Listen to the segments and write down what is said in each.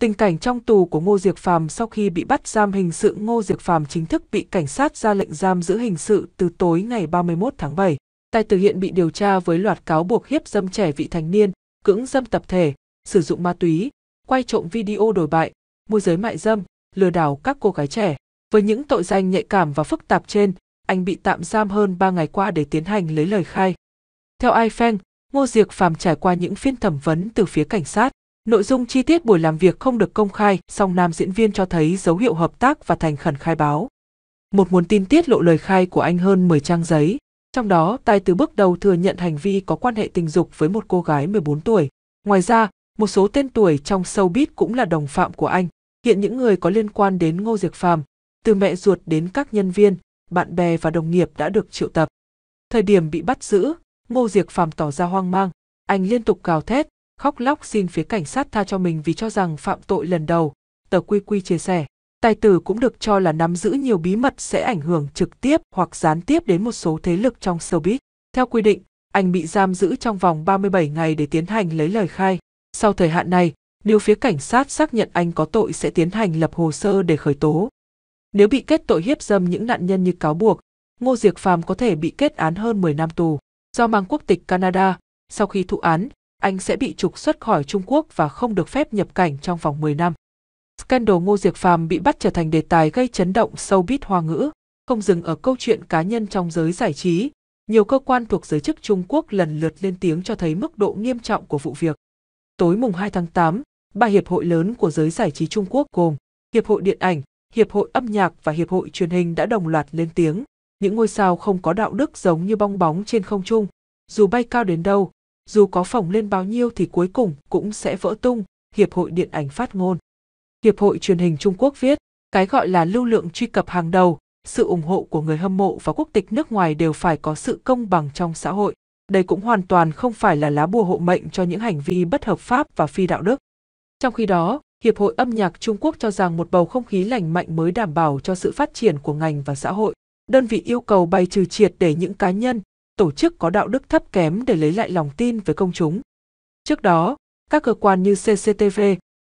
Tình cảnh trong tù của Ngô Diệc Phàm sau khi bị bắt giam hình sự. Ngô Diệc Phàm chính thức bị cảnh sát ra lệnh giam giữ hình sự từ tối ngày 31 tháng 7. Tài Tử hiện bị điều tra với loạt cáo buộc hiếp dâm trẻ vị thành niên, cưỡng dâm tập thể, sử dụng ma túy, quay trộm video đồi bại, môi giới mại dâm, lừa đảo các cô gái trẻ. Với những tội danh nhạy cảm và phức tạp trên, anh bị tạm giam hơn 3 ngày qua để tiến hành lấy lời khai. Theo iFeng, Ngô Diệc Phàm trải qua những phiên thẩm vấn từ phía cảnh sát. Nội dung chi tiết buổi làm việc không được công khai, song nam diễn viên cho thấy dấu hiệu hợp tác và thành khẩn khai báo. Một nguồn tin tiết lộ lời khai của anh hơn 10 trang giấy. Trong đó, Tài Tử bước đầu thừa nhận hành vi có quan hệ tình dục với một cô gái 14 tuổi. Ngoài ra, một số tên tuổi trong showbiz cũng là đồng phạm của anh. Hiện những người có liên quan đến Ngô Diệc Phàm, từ mẹ ruột đến các nhân viên, bạn bè và đồng nghiệp đã được triệu tập. Thời điểm bị bắt giữ, Ngô Diệc Phàm tỏ ra hoang mang. Anh liên tục gào thét, khóc lóc xin phía cảnh sát tha cho mình vì cho rằng phạm tội lần đầu, tờ Quy Quy chia sẻ. Tài Tử cũng được cho là nắm giữ nhiều bí mật sẽ ảnh hưởng trực tiếp hoặc gián tiếp đến một số thế lực trong showbiz. Theo quy định, anh bị giam giữ trong vòng 37 ngày để tiến hành lấy lời khai. Sau thời hạn này, nếu phía cảnh sát xác nhận anh có tội sẽ tiến hành lập hồ sơ để khởi tố. Nếu bị kết tội hiếp dâm những nạn nhân như cáo buộc, Ngô Diệc Phàm có thể bị kết án hơn 10 năm tù. Do mang quốc tịch Canada, sau khi thụ án, anh sẽ bị trục xuất khỏi Trung Quốc và không được phép nhập cảnh trong vòng 10 năm. Scandal Ngô Diệc Phàm bị bắt trở thành đề tài gây chấn động showbiz Hoa ngữ. Không dừng ở câu chuyện cá nhân trong giới giải trí, nhiều cơ quan thuộc giới chức Trung Quốc lần lượt lên tiếng cho thấy mức độ nghiêm trọng của vụ việc. Tối mùng 2 tháng 8, 3 hiệp hội lớn của giới giải trí Trung Quốc gồm Hiệp hội Điện ảnh, Hiệp hội Âm nhạc và Hiệp hội Truyền hình đã đồng loạt lên tiếng. Những ngôi sao không có đạo đức giống như bong bóng trên không trung. Dù bay cao đến đâu, dù có phồng lên bao nhiêu thì cuối cùng cũng sẽ vỡ tung, Hiệp hội Điện ảnh phát ngôn. Hiệp hội Truyền hình Trung Quốc viết, cái gọi là lưu lượng truy cập hàng đầu, sự ủng hộ của người hâm mộ và quốc tịch nước ngoài đều phải có sự công bằng trong xã hội. Đây cũng hoàn toàn không phải là lá bùa hộ mệnh cho những hành vi bất hợp pháp và phi đạo đức. Trong khi đó, Hiệp hội Âm nhạc Trung Quốc cho rằng một bầu không khí lành mạnh mới đảm bảo cho sự phát triển của ngành và xã hội. Đơn vị yêu cầu bài trừ triệt để những cá nhân, tổ chức có đạo đức thấp kém để lấy lại lòng tin với công chúng. Trước đó, các cơ quan như CCTV,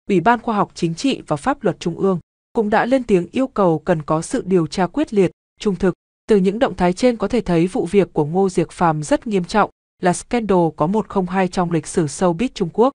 Ủy ban Khoa học Chính trị và Pháp luật Trung ương cũng đã lên tiếng yêu cầu cần có sự điều tra quyết liệt, trung thực. Từ những động thái trên có thể thấy vụ việc của Ngô Diệc Phàm rất nghiêm trọng, là scandal có 102 trong lịch sử showbiz Trung Quốc.